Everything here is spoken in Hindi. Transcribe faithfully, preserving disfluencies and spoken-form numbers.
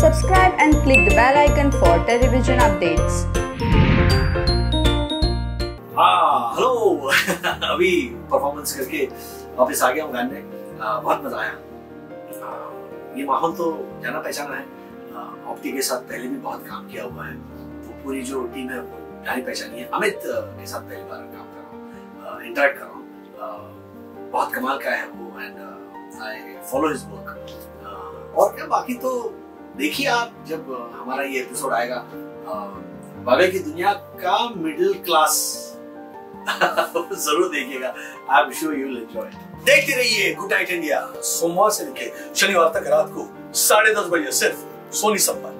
Subscribe and click the bell icon for television updates. हाँ, हेलो अभी परफॉर्मेंस करके वापस आ गया हूँ गाने, बहुत मजा आया। ये माहौल तो जाना पहचाना है, ऑप्टी के साथ पहले भी बहुत काम किया हुआ है, तो पूरी जो टीम है वो जानी पहचानी है। अमित के साथ पहली बार काम कर रहा हूँ, इंटरेक्ट कर रहा हूँ, बहुत कमाल का है वो, and I follow his work. और क्या बाकी तो देखिए आप, जब हमारा ये एपिसोड आएगा बागल की दुनिया का मिडिल क्लास जरूर देखिएगा, I am sure you will enjoy it. देखते रहिए गुड नाइट इंडिया सोमवार से लेकर शनिवार तक रात को साढ़े दस बजे सिर्फ सोनी सब पर।